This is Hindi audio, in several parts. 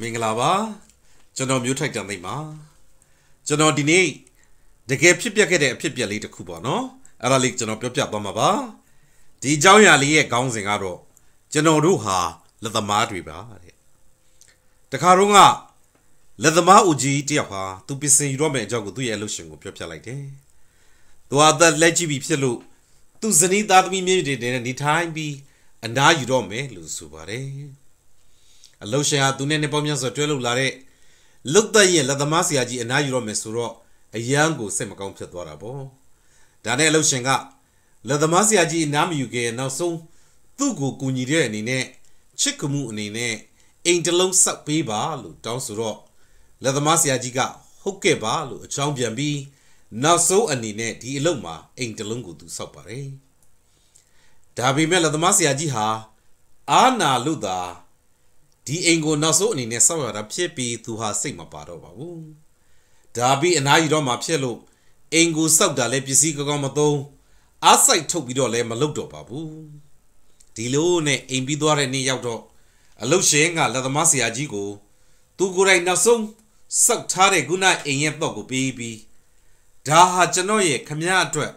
मिंगलावा चुनाव म्यूटेक जाने माँ चुनाव दिने जगह पिप्या के पिप्या ली टकु बानो अराली चुनाव पिप्या बम बा जी जाऊँ याली ये गांव सिंगारो चुनाव रूहा लतमार भी बारे टकारूंगा लतमार उजी टिया तू पिसे यूरो में जागो तू ये लोशन को पिप्या लाई थे तो आदर लेजी भी पिलो तू जनी दादमी में देने निठाई भी अंडा यूरो में लुसुबारे लोशन आ तूने ने पम्या सट्टे लो लारे लुकता ही है लदमा से आजी ना यूरो में सुरो यंगो से मकाम से द्वारा बो डाने लोशेंगा लदमा से आजी नाम युगे ना सो तू को कुनीरे नीने चिकमु नीने इंटरलों सब पे बालू डाउन सुरो लदमा से आजी का हुक्के बालू चांव जंबी ना सो अनीने डी लों मा इंटरलों को तू सब परे डाबी में लदमा से आजी हा आना लुदा दी एंगो नासो नीने सवार अपने पी तुहा सिंह मारो बाबू डाबी अनाई रोम अपने लो एंगो सब डाले पिसी को मतो आसाइ ठोक बिरोले मलुक दो बाबू दिलो ने एंबी द्वारे ने याव दो अलौशेंगा लतमासी आजी को तू गुराई नासो सब थारे गुना एंगे तो को बीबी डाहा चनो ये खम्या ट्वे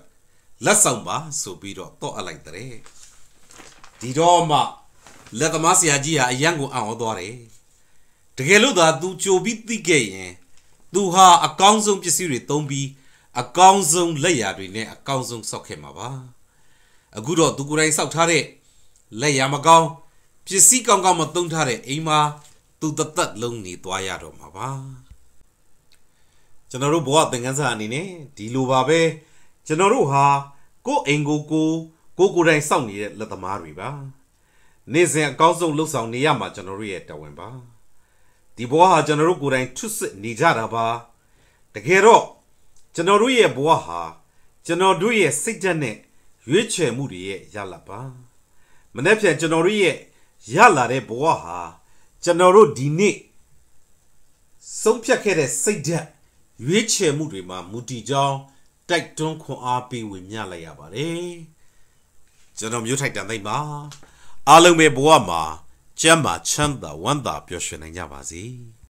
लसाउंबा सुबीरो तो अलग तरे दिरोमा लतमासी आजी हा यंगो आओ द्वारे टकेलो दा तू चोबीती के हैं तू हा अकाउंट जों पिसिरे तोंबी अकाउंट जों लैया रे ने अकाउंट जों सखे माबा अगुरो तू गुराई साउ थारे लैया मकाउ पिसि कांग कांग म तों थारे एमा तू तत्त लों नी त्वाया रो माबा चनो रो बोआ तेंगन सा नी ने दिलो बाबे चनो रो हा को एंगो को गुराई साउ नी लतमा रे बा ने से काउसों लोग साउंड निया माचनोरी ये टाइम बा दिबोआ हा चनोरू कुराई चुस निजा रबा तकेरो चनोरू ये बोआ हा चनोरू ये सिजने यूचे मुरी ये याला बा मने फिर चनोरू ये याला रे बोआ हा चनोरू दिने सोप्या केरे सिजने यूचे मुरी मां मुटी जाओ टाइट टों को आपी विम्याला याबारे चनोरू यूटाइट नहीं मां आलू में बुआ माँ चम्मा चंदा वंदा प्योशने जावाजी।